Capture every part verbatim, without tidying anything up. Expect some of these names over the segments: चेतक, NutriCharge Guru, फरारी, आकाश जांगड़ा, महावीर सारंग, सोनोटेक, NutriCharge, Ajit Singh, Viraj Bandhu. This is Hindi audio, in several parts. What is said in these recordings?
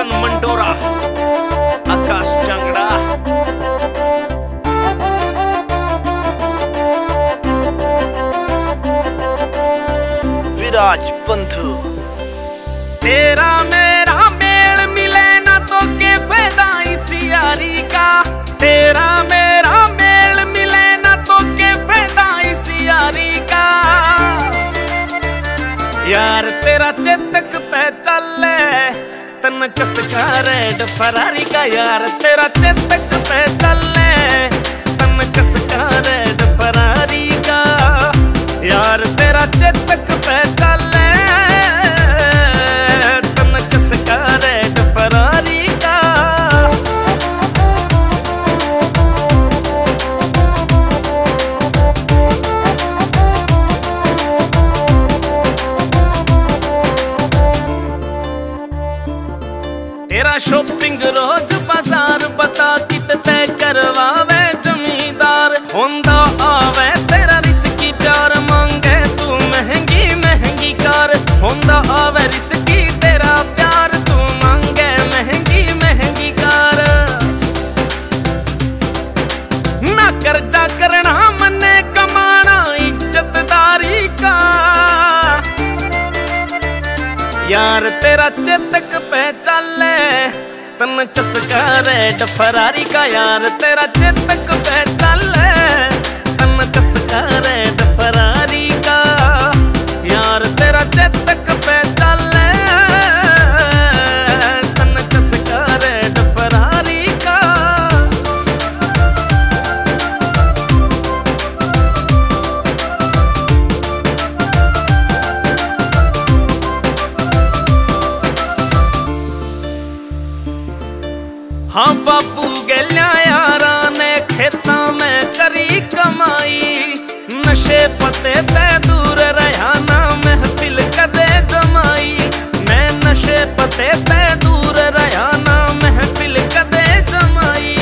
आकाश जांगड़ा विराज बंधु तेरा मेरा मेल मिले ना तो के फायदा इस यारी का। तेरा मेरा मेल मिले ना तो के फायदा इस यारी का। यार तेरा चेतक पे चले तन कसका रेड फरारी का। यार तेरा चेतक पे चले तन कसका रेड फरारी का। यार तेरा चेतक पे चले तन कसका रेड फरारी का। तेरा शॉपिंग रोज बाजार बता कित ते करवावे जमींदार। होंदा आवे तेरा रिस्की कार मांगे तू महंगी महंगी कार। होंदा आवे रिस्की तेरा प्यार तू मांगे महंगी महंगी कार। ना कर्जा करना मने कमाना इज्जतदारी का। यार तेरा चेतक पे चले तन कसका रेड फरारी का। यार तेरा चेतक पे चले तन कसका रेड फरारी का। यार तेरा चेतक पे चले तन कसका रेड फरारी का। हाँ बापू गलिया यारा ने खेता में करी कमाई। नशे पते ते दूर रहा ना महफिल कदे जमाई। मैं नशे पते ते दूर रहा ना महफिल कदे जमाई।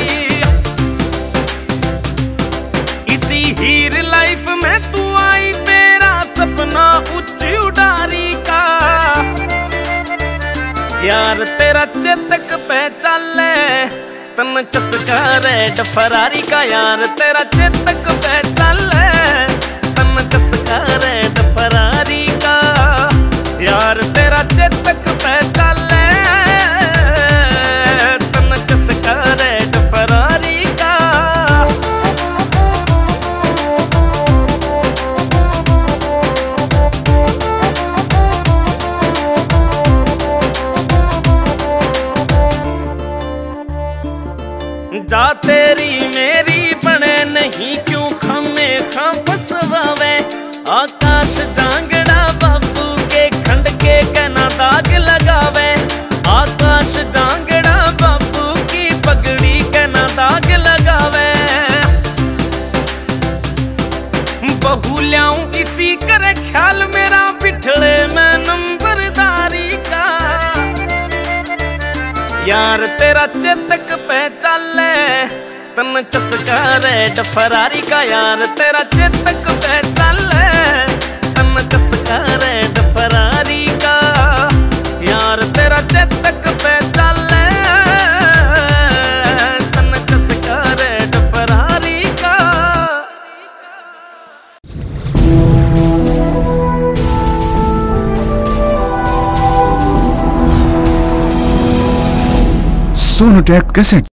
इसी हीर लाइफ में तू आई मेरा सपना उच्च उड़ारी का। यार तेरा चेतक पे चले तन कसका रेड फरारी का। यार तेरा चेतक पे चले तन कसका रेड फरारी का। यार तेरा चेतक पे चले तन कसका रेड फरारी का। जा तेरी मेरी बने नहीं क्यों खमे खां फसवावे। आकाश जांगड़ा बापू के खंड के कना दाग लगावे। आकाश जांगड़ा बापू की पगड़ी कना दाग लगावे। बहू ल्याऊं इसी करे ख्याल मेरा पिठड़े में नंबरदारी का। यार तेरा चेतक पे चले तन कसका रेड फरारी का। यार तेरा चेतक पे चले तन कसका रेड फरारी का। यार तेरा चेतक पे चले तन कसका रेड फरारी का। सोनोटेक कैसेट।